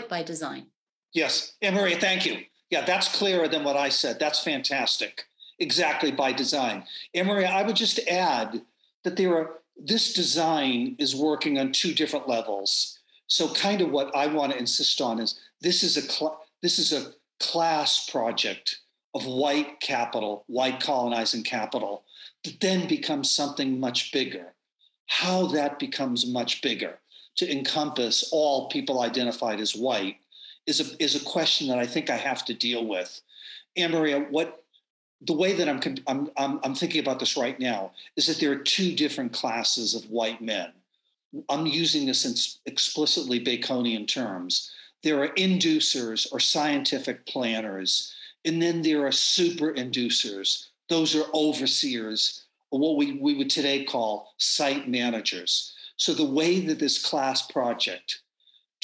by design. Yes, Emery, thank you. Yeah, that's clearer than what I said. That's fantastic. Exactly by design. Emery, I would just add that this design is working on two different levels. So kind of what I want to insist on is this is a class project of white capital, white colonizing capital, that then becomes something much bigger. How that becomes much bigger to encompass all people identified as white is a question that I think I have to deal with. Anne Maria, the way that I'm thinking about this right now is that there are two different classes of white men. I'm using this in explicitly Baconian terms. There are inducers or scientific planners, and then there are super inducers. Those are overseers, or what we would today call site managers. So the way that this class project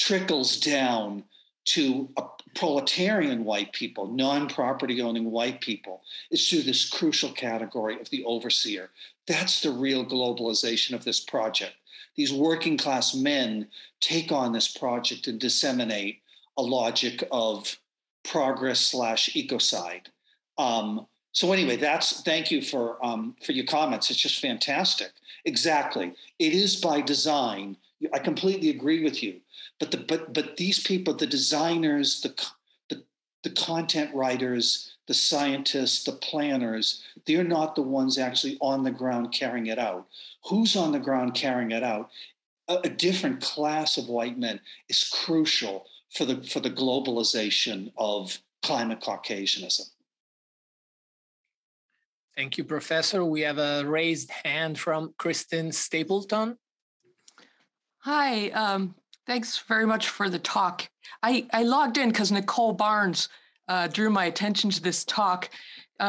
trickles down to proletarian white people, non-property owning white people, is through this crucial category of the overseer. That's the real globalization of this project. These working class men take on this project and disseminate a logic of progress / ecocide. So anyway, thank you for your comments. It's just fantastic. Exactly. It is by design. I completely agree with you, but these people, the designers, the content writers, the scientists, the planners, they're not the ones actually on the ground carrying it out. Who's on the ground carrying it out? A different class of white men is crucial for the globalization of climate Caucasianism. Thank you, Professor. We have a raised hand from Kristen Stapleton. Hi, thanks very much for the talk. I logged in because Nicole Barnes drew my attention to this talk.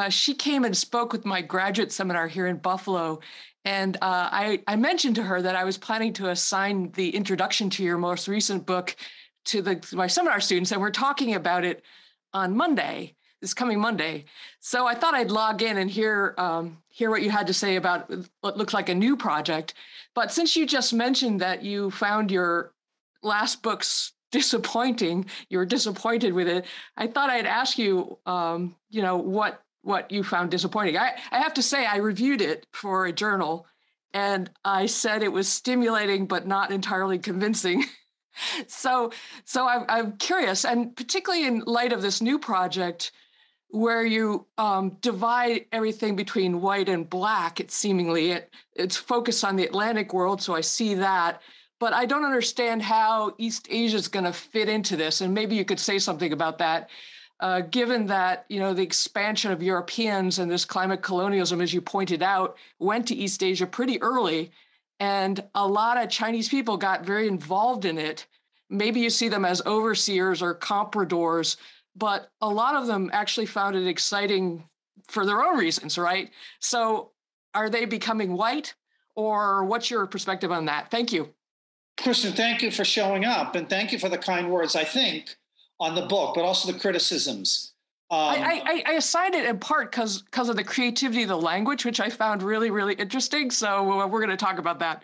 She came and spoke with my graduate seminar here in Buffalo. And I mentioned to her that I was planning to assign the introduction to your most recent book to my seminar students, and we're talking about it on Monday, this coming Monday. So I thought I'd log in and hear what you had to say about what looks like a new project. But since you just mentioned that you found your last book's disappointing, you were disappointed with it, I thought I'd ask you, what you found disappointing. I have to say, I reviewed it for a journal and I said it was stimulating, but not entirely convincing. So I'm curious, and particularly in light of this new project where you divide everything between white and black, it's focused on the Atlantic world. So I see that, but I don't understand how East Asia is going to fit into this. And maybe you could say something about that. given that, you know, the expansion of Europeans and this climate colonialism, as you pointed out, went to East Asia pretty early, and a lot of Chinese people got very involved in it. Maybe you see them as overseers or compradors, but a lot of them actually found it exciting for their own reasons, right? So are they becoming white, or what's your perspective on that? Thank you. Kristen, thank you for showing up, and thank you for the kind words, I think, on the book, but also the criticisms. I assigned it in part because of the creativity of the language, which I found really, really interesting. So we're going to talk about that.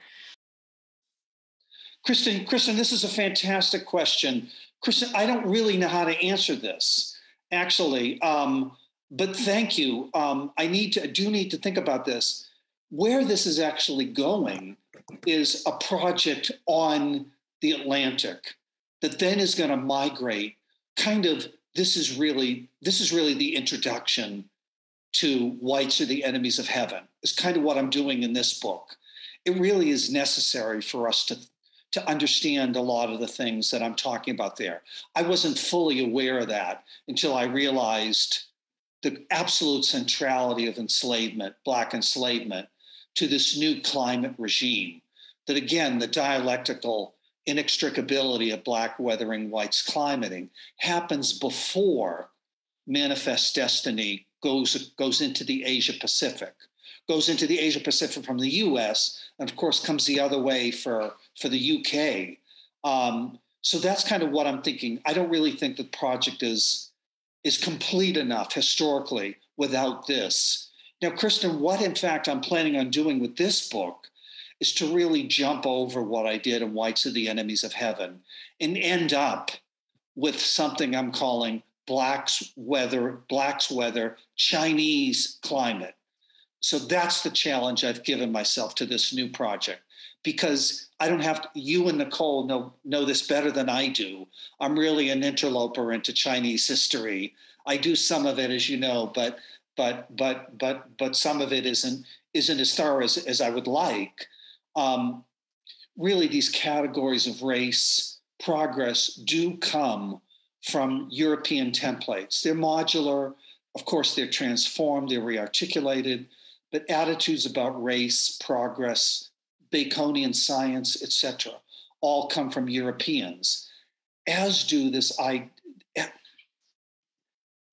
Kristen, this is a fantastic question. Kristen, I don't really know how to answer this, actually, but thank you. I do need to think about this. Where this is actually going is a project on the Atlantic that then is going to migrate. This is really the introduction to whites are the enemies of heaven. It's kind of what I'm doing in this book. It really is necessary for us to understand a lot of the things that I'm talking about there. I wasn't fully aware of that until I realized the absolute centrality of enslavement, Black enslavement, to this new climate regime. That again, the dialectical inextricability of Black weathering, whites climating happens before manifest destiny goes into the Asia Pacific, from the US, and of course comes the other way for the UK. So that's kind of what I'm thinking. I don't really think the project is complete enough historically without this. Now, Kristen, what in fact I'm planning on doing with this book is to really jump over what I did in Whites are the Enemies of Heaven and end up with something I'm calling Blacks Weather, Chinese Climate. So that's the challenge I've given myself to this new project, because I don't have to, you and Nicole know this better than I do. I'm really an interloper into Chinese history. I do some of it, as you know, but some of it isn't as thorough as I would like. Really, these categories of race, progress do come from European templates. They're modular, of course, they're transformed, they're rearticulated, but attitudes about race, progress, Baconian science, etc., all come from Europeans, as do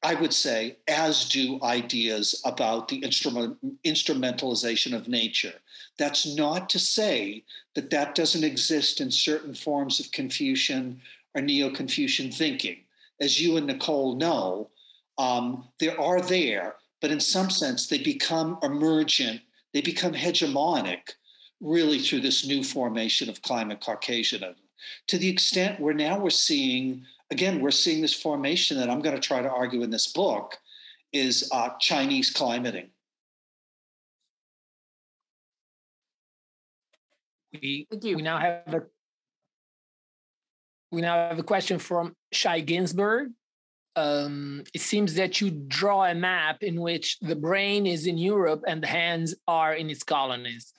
ideas about the instrumentalization of nature. That's not to say that that doesn't exist in certain forms of Confucian or Neo-Confucian thinking. As you and Nicole know, there, but in some sense, they become emergent, they become hegemonic, really through this new formation of climate Caucasianism. To the extent where now we're seeing this formation that I'm going to try to argue in this book is Chinese climating. We now have a question from Shai Ginsburg. It seems that you draw a map in which the brain is in Europe and the hands are in its colonies.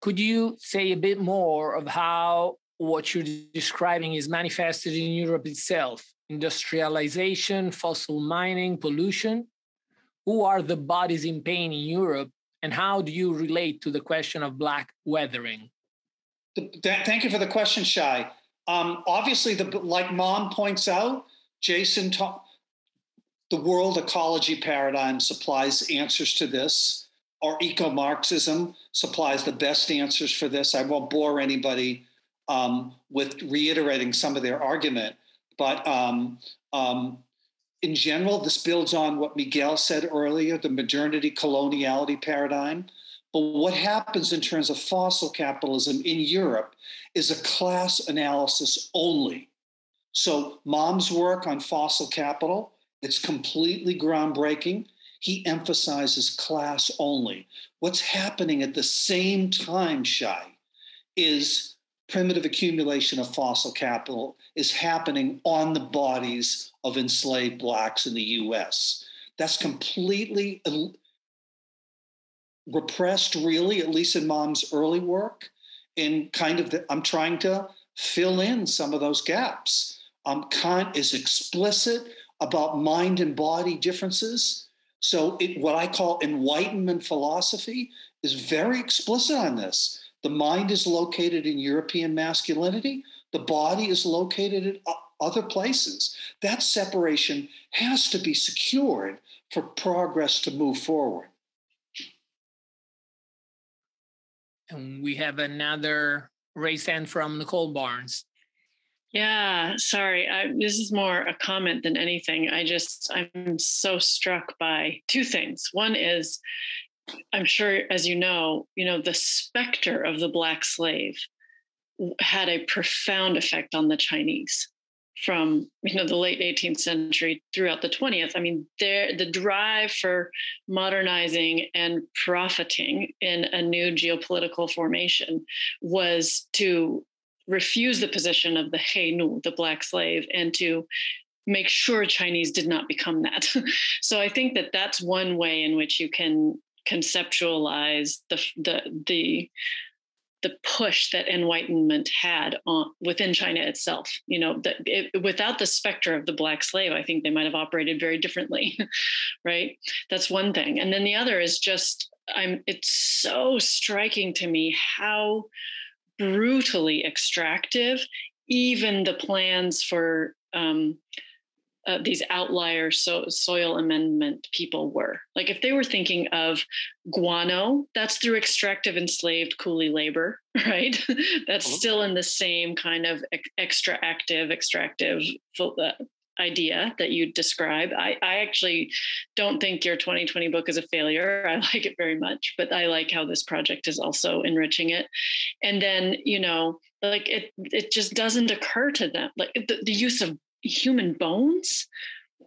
Could you say a bit more of how what you're describing is manifested in Europe itself? Industrialization, fossil mining, pollution? Who are the bodies in pain in Europe, and how do you relate to the question of Black weathering? Thank you for the question, Shai. Obviously, like Mom points out, Jason, the world ecology paradigm supplies answers to this, or eco-Marxism supplies the best answers for this. I won't bore anybody with reiterating some of their argument, but in general, this builds on what Miguel said earlier, the modernity coloniality paradigm. But what happens in terms of fossil capitalism in Europe is a class analysis only. So Mom's work on fossil capital, it's completely groundbreaking. He emphasizes class only. What's happening at the same time, Shai, is primitive accumulation of fossil capital is happening on the bodies of enslaved Blacks in the US. That's completely repressed, really, at least in Mom's early work. And I'm trying to fill in some of those gaps. Kant is explicit about mind and body differences. So what I call Enlightenment philosophy is very explicit on this. The mind is located in European masculinity. The body is located in other places. That separation has to be secured for progress to move forward. And we have another raised hand from Nicole Barnes. Yeah, sorry. This is more a comment than anything. I'm so struck by two things. One is, I'm sure, as you know, the specter of the Black slave had a profound effect on the Chinese from, the late 18th century throughout the 20th. I mean, the drive for modernizing and profiting in a new geopolitical formation was to refuse the position of the Heinu, the Black slave, and to make sure Chinese did not become that. So I think that that's one way in which you can conceptualize the push that Enlightenment had on within China itself. Without the specter of the Black slave, I think they might have operated very differently, right? That's one thing. And then the other is it's so striking to me how brutally extractive even the plans for these outlier soil amendment people were. Like, if they were thinking of guano, that's through extractive enslaved coolie labor, right? That's still in the same kind of extractive idea that you describe. I actually don't think your 2020 book is a failure. I like it very much, but I like how this project is also enriching it. And then, it just doesn't occur to them. Like the use of human bones,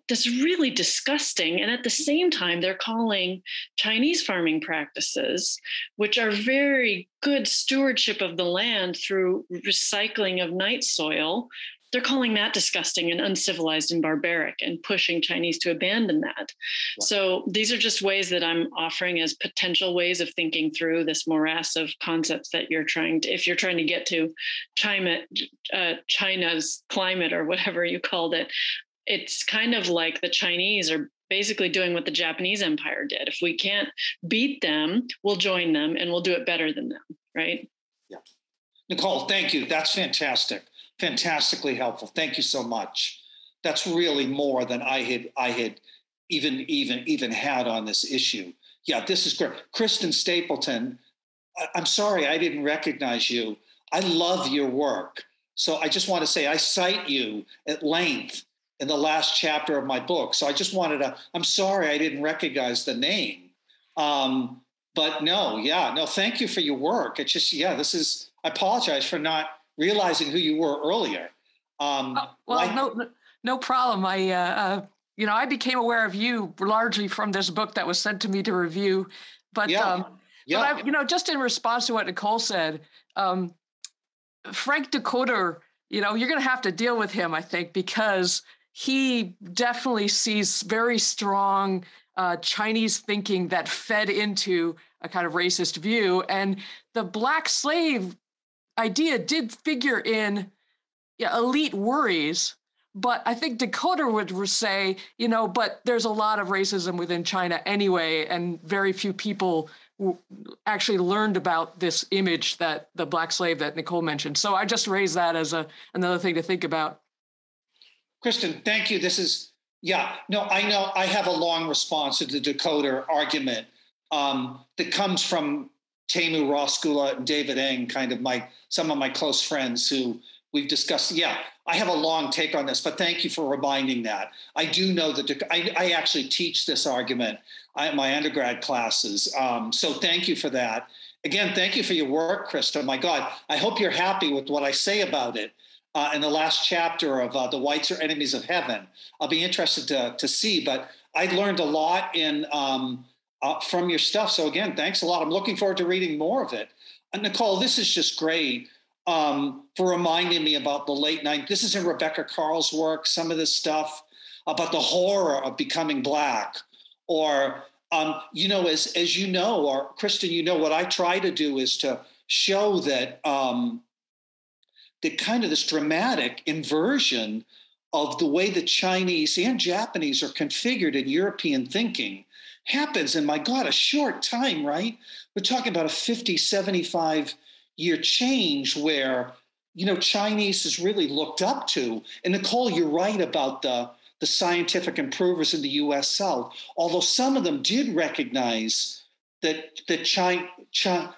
that's really disgusting. And at the same time, they're calling Chinese farming practices, which are very good stewardship of the land through recycling of night soil, they're calling that disgusting and uncivilized and barbaric and pushing Chinese to abandon that. Wow. So these are just ways that I'm offering as potential ways of thinking through this morass of concepts that if you're trying to get to China's climate or whatever you called it, it's kind of like the Chinese are basically doing what the Japanese Empire did. If we can't beat them, we'll join them and we'll do it better than them, right? Yeah. Nicole, thank you. That's fantastic. Fantastically helpful. Thank you so much. That's really more than I had even had on this issue. Yeah, this is great. Kristen Stapleton, I'm sorry I didn't recognize you. I love your work. So I just want to say I cite you at length in the last chapter of my book. So I just wanted to, I'm sorry I didn't recognize the name. Thank you for your work. It's just, I apologize for not realizing who you were earlier. No problem. I became aware of you largely from this book that was sent to me to review. But just in response to what Nicole said, Frank Decoder, you're going to have to deal with him, I think, because he definitely sees very strong Chinese thinking that fed into a kind of racist view. And the Black slave idea did figure in elite worries, but I think Decoder would say, but there's a lot of racism within China anyway, and very few people actually learned about this image that the Black slave that Nicole mentioned. So I just raised that as another thing to think about. Kristen, thank you. This is, I know I have a long response to the Decoder argument that comes from Temu Roskula and David Eng, some of my close friends who we've discussed. Yeah, I have a long take on this, but thank you for reminding that. I do know that I actually teach this argument in my undergrad classes. So thank you for that. Again, thank you for your work, Krista. My God, I hope you're happy with what I say about it in the last chapter of The Whites Are Enemies of Heaven. I'll be interested to see, but I learned a lot in... from your stuff. So again, thanks a lot. I'm looking forward to reading more of it. And Nicole, this is just great for reminding me about the late 90s. This is in Rebecca Carl's work, some of this stuff about the horror of becoming Black. Or, as you know, or Kristen, what I try to do is to show that that kind of this dramatic inversion of the way the Chinese and Japanese are configured in European thinking happens in, my God, a short time, right? We're talking about a 50, 75-year change where, you know, Chinese is really looked up to. And Nicole, you're right about the scientific improvers in the U.S. South, although some of them did recognize that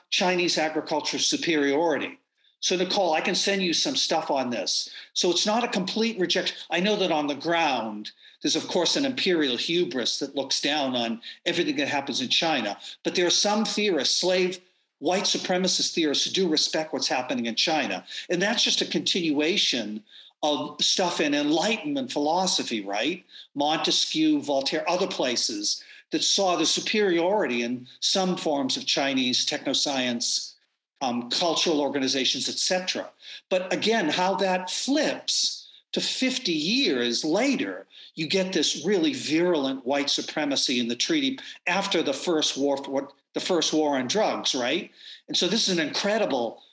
Chinese agriculture superiority. So, Nicole, I can send you some stuff on this. So it's not a complete rejection. I know that on the ground, there's, of course, an imperial hubris that looks down on everything that happens in China. But there are some theorists, slave white supremacist theorists, who do respect what's happening in China. And that's just a continuation of stuff in Enlightenment philosophy, right? Montesquieu, Voltaire, other places that saw the superiority in some forms of Chinese technoscience, cultural organizations, etc. But again, how that flips to 50 years later, you get this really virulent white supremacy in the treaty after the first war on drugs, right? And so this is an incredible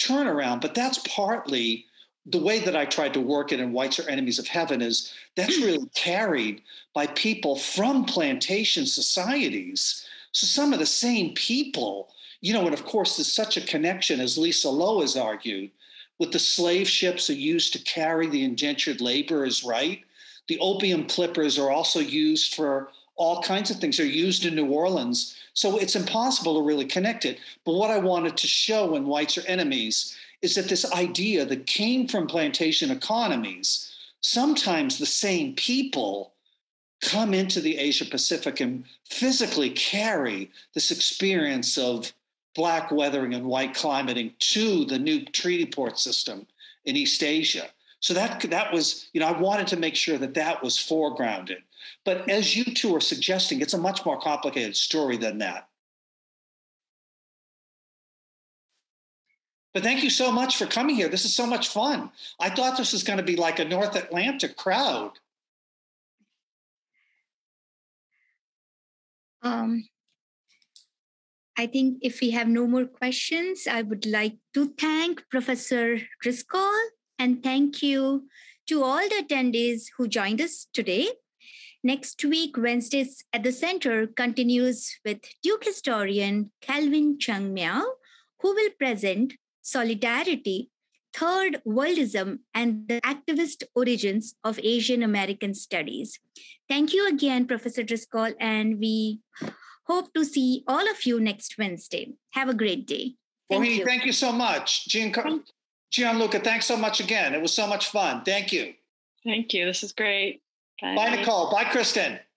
turnaround, but that's partly the way that I tried to work it in Whites Are Enemies of Heaven is that's really carried by people from plantation societies. So some of the same people, you know, and of course, there's such a connection, as Lisa Lowe has argued, with the slave ships are used to carry the indentured laborers, right? The opium clippers are also used for all kinds of things. They're used in New Orleans. So it's impossible to really connect it. But what I wanted to show in Whites Are Enemies is that this idea that came from plantation economies, sometimes the same people come into the Asia Pacific and physically carry this experience of Black weathering and white climating to the new treaty port system in East Asia. So that was, you know, I wanted to make sure that that was foregrounded. But as you two are suggesting, it's a much more complicated story than that. But thank you so much for coming here. This is so much fun. I thought this was going to be like a North Atlantic crowd. I think if we have no more questions, I would like to thank Professor Driscoll and thank you to all the attendees who joined us today. Next week, Wednesdays at the Center continues with Duke historian Calvin Chung Miao, who will present Solidarity, Third Worldism, and the Activist Origins of Asian American Studies. Thank you again, Professor Driscoll, and we hope to see all of you next Wednesday. Have a great day. Thank you. Thank you so much. Gianluca, thanks so much again. It was so much fun. Thank you. Thank you. This is great. Bye, Nicole. Bye, Kristen.